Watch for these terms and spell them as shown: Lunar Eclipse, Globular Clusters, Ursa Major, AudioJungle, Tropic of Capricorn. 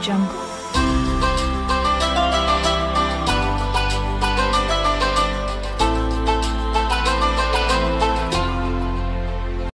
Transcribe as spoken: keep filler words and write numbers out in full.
AudioJungle.